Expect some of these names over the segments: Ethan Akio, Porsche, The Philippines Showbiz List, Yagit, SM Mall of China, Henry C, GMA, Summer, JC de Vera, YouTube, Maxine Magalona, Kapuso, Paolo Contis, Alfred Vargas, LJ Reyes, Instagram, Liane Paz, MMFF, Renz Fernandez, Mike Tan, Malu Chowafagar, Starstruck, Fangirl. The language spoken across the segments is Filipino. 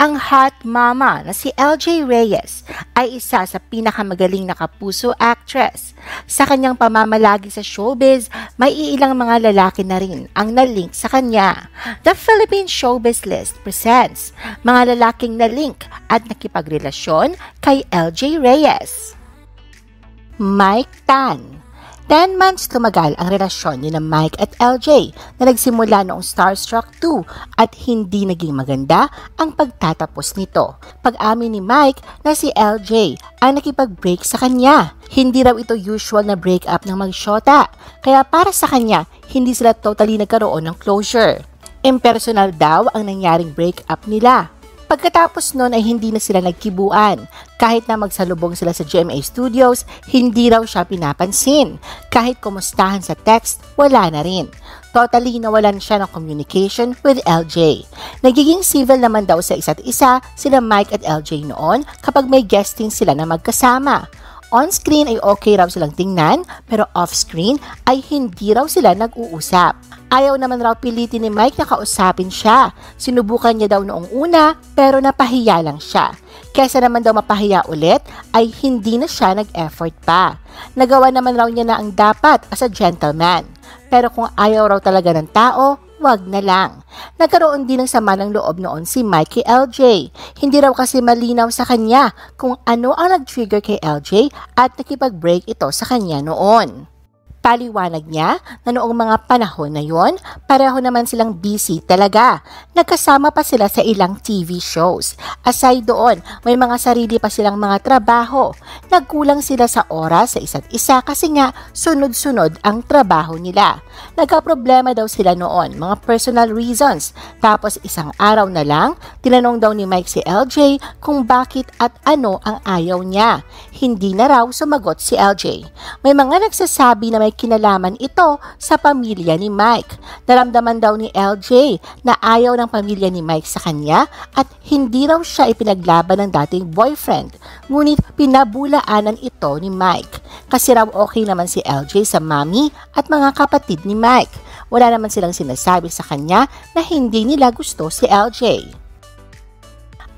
Ang hot mama na si LJ Reyes ay isa sa pinakamagaling na Kapuso actress. Sa kanyang pamamalagi sa showbiz, may iilang mga lalaki na rin ang nalink sa kanya. The Philippines Showbiz List presents mga lalaking nalink at nakipagrelasyon kay LJ Reyes. Mike Tan. 10 months tumagal ang relasyon ni na Mike at LJ na nagsimula noong Starstruck 2 at hindi naging maganda ang pagtatapos nito. Pag-amin ni Mike na si LJ ang nakipag-break sa kanya. Hindi raw ito usual na breakup ng magsyota, kaya para sa kanya hindi sila totally nagkaroon ng closure. Impersonal daw ang nangyaring breakup nila. Pagkatapos nun ay hindi na sila nagkibuan. Kahit na magsalubong sila sa GMA Studios, hindi raw siya pinapansin. Kahit kumustahan sa text, wala na rin. Totally nawalan siya ng communication with LJ. Nagiging civil naman daw sa isa't isa sila Mike at LJ noon kapag may guesting sila na magkasama. On-screen ay okay raw silang tingnan, pero off-screen ay hindi raw sila nag-uusap. Ayaw naman raw pilitin ni Mike na kausapin siya. Sinubukan niya daw noong una, pero napahiya lang siya. Kesa naman daw mapahiya ulit, ay hindi na siya nag-effort pa. Nagawa naman raw niya na ang dapat as a gentleman. Pero kung ayaw raw talaga ng tao, wag na lang. Nagkaroon din ng sama ng loob noon si Mike kay LJ. Hindi raw kasi malinaw sa kanya kung ano ang nag-trigger kay LJ at nakipag-break ito sa kanya noon. Paliwanag niya na noong mga panahon na yon, pareho naman silang busy talaga. Nagkasama pa sila sa ilang TV shows. Aside doon, may mga sarili pa silang mga trabaho. Nagkulang sila sa oras sa isa't isa kasi nga sunod-sunod ang trabaho nila. Nagkaproblema daw sila noon, mga personal reasons. Tapos isang araw na lang, tinanong daw ni Mike si LJ kung bakit at ano ang ayaw niya. Hindi na raw sumagot si LJ. May mga nagsasabi na may kinalaman ito sa pamilya ni Mike. Naramdaman daw ni LJ na ayaw ng pamilya ni Mike sa kanya at hindi raw siya ipinaglaban ng dating boyfriend. Ngunit pinabulaanan ito ni Mike. Kasi raw okay naman si LJ sa mami at mga kapatid ni Mike. Wala naman silang sinasabi sa kanya na hindi nila gusto si LJ.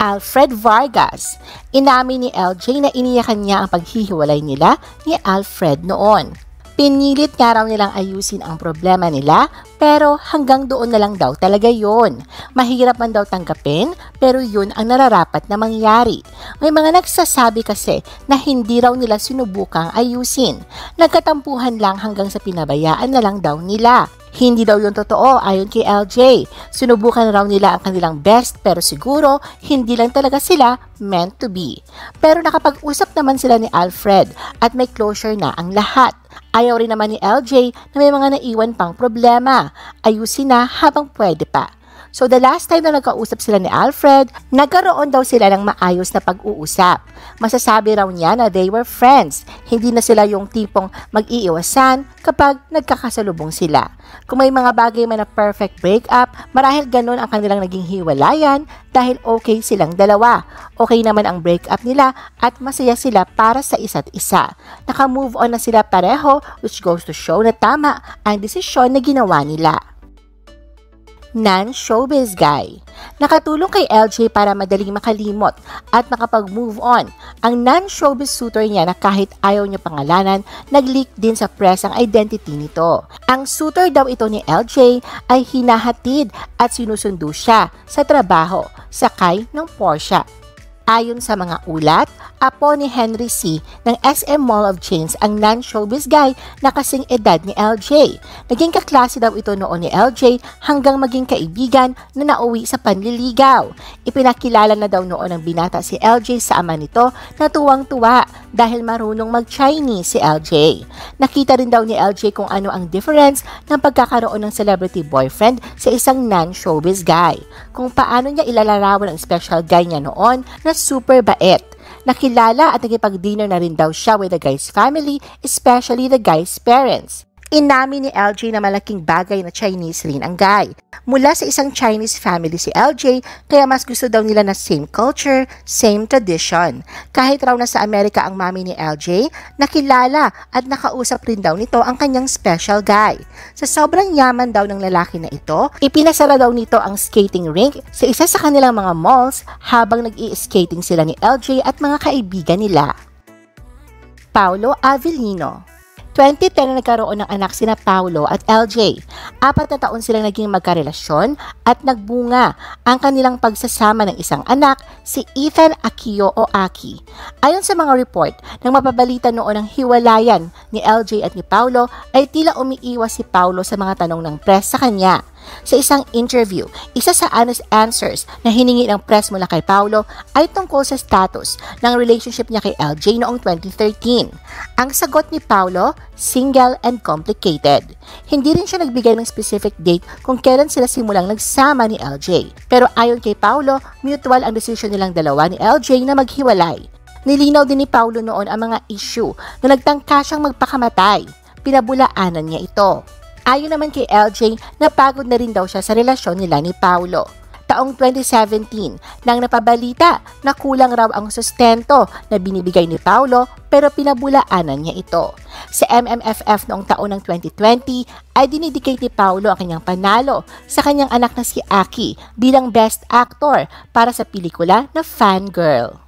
Alfred Vargas. Inamin ni LJ na iniyakan niya ang paghihiwalay nila ni Alfred noon. Pinilit nga raw nilang ayusin ang problema nila pero hanggang doon na lang daw talaga yun. Mahirap man daw tanggapin pero yun ang nararapat na mangyari. May mga nagsasabi kasi na hindi raw nila sinubukang ayusin. Nagkatampuhan lang hanggang sa pinabayaan na lang daw nila. Hindi daw yung totoo ayon kay LJ. Sinubukan raw nila ang kanilang best pero siguro hindi lang talaga sila meant to be. Pero nakapag-usap naman sila ni Alfred at may closure na ang lahat. Ayaw rin naman ni LJ na may mga naiwan pang problema. Ayusin na habang pwede pa. So the last time na nagkausap sila ni Alfred, nagkaroon daw sila ng maayos na pag-uusap. Masasabi raw niya na they were friends. Hindi na sila yung tipong mag-iiwasan kapag nagkakasalubong sila. Kung may mga bagay man na perfect breakup, marahil ganun ang kanilang naging hiwalayan dahil okay silang dalawa. Okay naman ang breakup nila at masaya sila para sa isa't isa. Naka-move on na sila pareho, which goes to show na tama ang desisyon na ginawa nila. Non-showbiz guy. Nakatulong kay LJ para madaling makalimot at makapag-move on. Ang non-showbiz suitor niya na kahit ayaw niya pangalanan, nag-leak din sa press ang identity nito. Ang suitor daw ito ni LJ ay hinahatid at sinusundo siya sa trabaho, sakay ng Porsche. Ayon sa mga ulat, apo ni Henry C ng SM Mall of China ang non-showbiz guy na kasing edad ni LJ. Naging kaklase daw ito noon ni LJ hanggang maging kaibigan na nauwi sa panliligaw. Ipinakilala na daw noon ng binata si LJ sa ama nito na tuwang-tuwa dahil marunong mag-Chinese si LJ. Nakita rin daw ni LJ kung ano ang difference ng pagkakaroon ng celebrity boyfriend sa isang non-showbiz guy. Kung paano niya ilalarawan ang special guy niya noon na super bait. Nakilala at nakipag-dinner na rin daw siya with the guy's family, especially the guy's parents. Inamin ni LJ na malaking bagay na Chinese rin ang guy. Mula sa isang Chinese family si LJ, kaya mas gusto daw nila na same culture, same tradition. Kahit raw na sa Amerika ang mami ni LJ, nakilala at nakausap rin daw nito ang kanyang special guy. Sa sobrang yaman daw ng lalaki na ito, ipinasara daw nito ang skating rink sa isa sa kanilang mga malls habang nag-i-skating sila ni LJ at mga kaibigan nila. Paolo Avellino. 2010 na nagkaroon ng anak sina Paolo at LJ. 4 na taon silang naging magkarelasyon at nagbunga ang kanilang pagsasama ng isang anak, si Ethan Akio o Aki. Ayon sa mga report, nang mapabalita noon ang hiwalayan ni LJ at ni Paolo, ay tila umiiwas si Paolo sa mga tanong ng press sa kanya. Sa isang interview, isa sa honest answers na hiningi ng press mula kay Paolo ay tungkol sa status ng relationship niya kay LJ noong 2013. Ang sagot ni Paolo, single and complicated. Hindi rin siya nagbigay ng specific date kung kailan sila simulang nagsama ni LJ. Pero ayon kay Paolo, mutual ang desisyon nilang dalawa ni LJ na maghiwalay. Nilinaw din ni Paolo noon ang mga issue na nagtangka siyang magpakamatay. Pinabulaanan niya ito. Ayon naman kay LJ, napagod na rin daw siya sa relasyon nila ni Paolo. Taong 2017, nang napabalita na kulang raw ang sustento na binibigay ni Paolo pero pinabulaanan niya ito. Sa MMFF noong taon ng 2020 ay dinedicate ni Paolo ang kanyang panalo sa kanyang anak na si Aki bilang best actor para sa pelikula na Fangirl.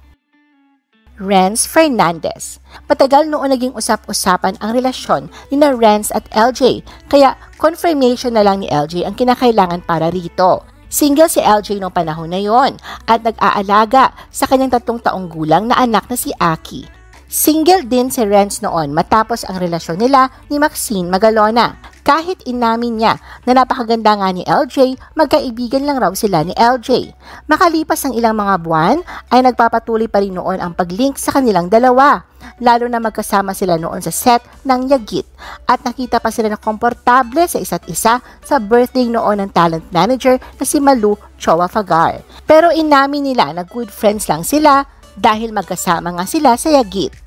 Renz Fernandez. Matagal noon naging usap-usapan ang relasyon nina Renz at LJ, kaya confirmation na lang ni LJ ang kinakailangan para rito. Single si LJ noong panahon na yon at nag-aalaga sa kanyang 3 taong gulang na anak na si Aki. Single din si Renz noon matapos ang relasyon nila ni Maxine Magalona. Kahit inamin niya na napakaganda nga ni LJ, magkaibigan lang raw sila ni LJ. Makalipas ng ilang mga buwan ay nagpapatuloy pa rin noon ang pag-link sa kanilang dalawa. Lalo na magkasama sila noon sa set ng Yagit at nakita pa sila na komportable sa isa't isa sa birthday noon ng talent manager na si Malu Chowafagar. Pero inamin nila na good friends lang sila dahil magkasama nga sila sa Yagit.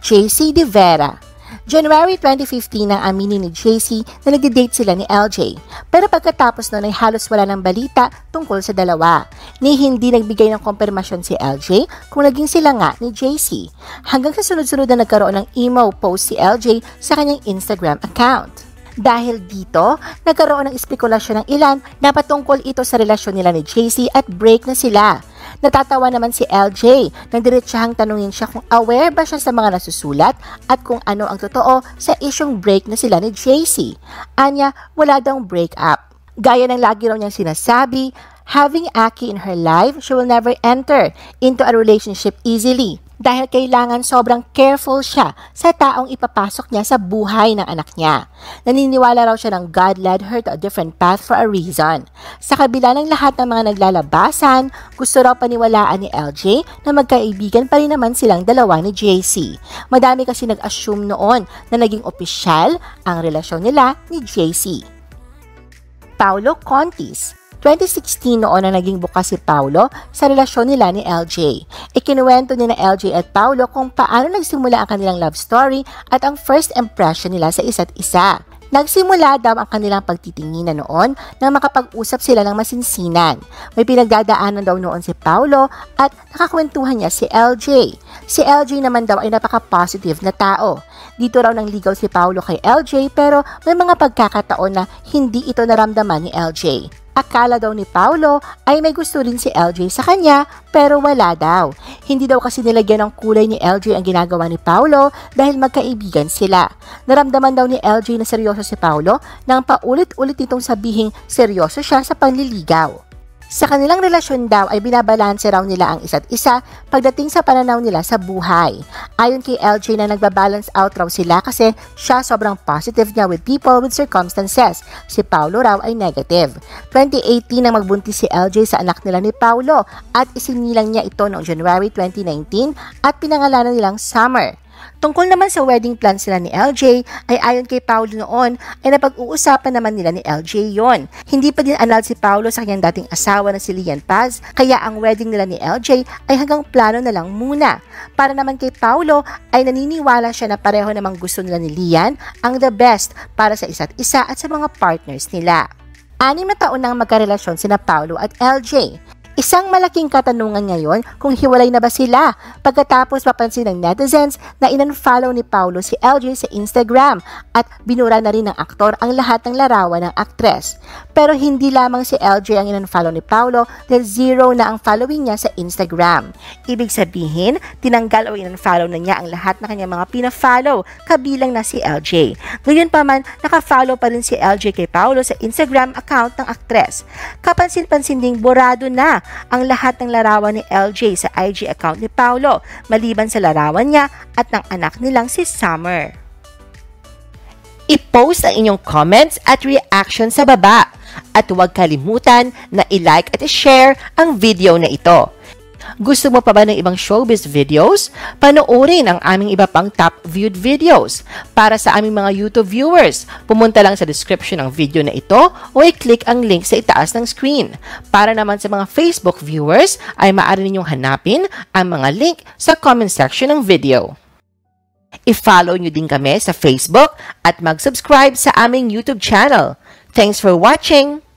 JC de Vera. January 2015 nang aminin ni JC na nag-date sila ni LJ. Pero pagkatapos noon ay halos wala ng balita tungkol sa dalawa. Ni hindi nagbigay ng kumpirmasyon si LJ kung naging sila nga ni JC. Hanggang sa sunod-sunod na nagkaroon ng emo post si LJ sa kanyang Instagram account. Dahil dito, nagkaroon ng espekulasyon ng ilan na patungkol ito sa relasyon nila ni JC at break na sila. Natatawa naman si LJ nang diretsahang tanungin siya kung aware ba siya sa mga nasusulat at kung ano ang totoo sa isyong break na sila ni JC. Anya, wala daw break up. Gaya ng lagi raw niyang sinasabi, having Aki in her life, she will never enter into a relationship easily dahil kailangan sobrang careful siya sa taong ipapasok niya sa buhay ng anak niya. Naniniwala raw siya ng God led her to a different path for a reason. Sa kabila ng lahat ng mga naglalabasan, gusto raw paniwalaan ni LJ na magkaibigan pa rin naman silang dalawa ni JC. Madami kasi nag-assume noon na naging opisyal ang relasyon nila ni JC. Paolo Contis. 2016 noon na naging bukas si Paolo sa relasyon nila ni LJ. Ikinuwento ni na LJ at Paolo kung paano nagsimula ang kanilang love story at ang first impression nila sa isa't isa. Nagsimula daw ang kanilang pagtitinginan noon nang makapag-usap sila ng masinsinan. May pinagdadaanan daw noon si Paolo at nakakwentuhan niya si LJ. Si LJ naman daw ay napaka-positive na tao. Dito raw nang ligaw si Paolo kay LJ pero may mga pagkakataon na hindi ito naramdaman ni LJ. Akala daw ni Paolo ay may gusto rin si LJ sa kanya pero wala daw. Hindi daw kasi nilagyan ng kulay ni LJ ang ginagawa ni Paolo dahil magkaibigan sila. Naramdaman daw ni LJ na seryoso si Paolo nang paulit-ulit nitong sabihing seryoso siya sa panliligaw. Sa kanilang relasyon daw ay binabalanse raw nila ang isa't isa pagdating sa pananaw nila sa buhay. Ayon kay LJ na nagbabalance out raw sila kasi siya sobrang positive niya with people with circumstances. Si Paolo raw ay negative. 2018 nang magbuntis si LJ sa anak nila ni Paolo at isinilang niya ito noong January 2019 at pinangalanan nilang Summer. Tungkol naman sa wedding plans nila ni LJ, ay ayon kay Paolo noon ay napag-uusapan naman nila ni LJ yon. Hindi pa din anal si Paolo sa kanyang dating asawa na si Liane Paz, kaya ang wedding nila ni LJ ay hanggang plano na lang muna. Para naman kay Paolo ay naniniwala siya na pareho namang gusto nila ni Liane ang the best para sa isa't isa at sa mga partners nila. 6 na taon nang magkarelasyon sina Paolo at LJ. Isang malaking katanungan ngayon kung hiwalay na ba sila pagkatapos mapansin ng netizens na in-unfollow ni Paolo si LJ sa Instagram at binura na rin ng aktor ang lahat ng larawan ng aktres. Pero hindi lamang si LJ ang in-unfollow ni Paolo dahil 0 na ang following niya sa Instagram. Ibig sabihin, tinanggal o in-unfollow na niya ang lahat na kanyang mga pina-follow kabilang na si LJ. Ngayon pa man, naka-follow pa rin si LJ kay Paolo sa Instagram account ng aktres. Kapansin-pansin ding borado na ang lahat ng larawan ni LJ sa IG account ni Paolo maliban sa larawan niya at ng anak nilang si Summer. I-post ang inyong comments at reaction sa baba at huwag kalimutan na i-like at i-share ang video na ito. Gusto mo pa ba ng ibang showbiz videos? Panoorin ang aming iba pang top viewed videos. Para sa aming mga YouTube viewers, pumunta lang sa description ng video na ito o i-click ang link sa itaas ng screen. Para naman sa mga Facebook viewers, ay maaari ninyong hanapin ang mga link sa comment section ng video. I-follow nyo din kami sa Facebook at mag-subscribe sa aming YouTube channel. Thanks for watching!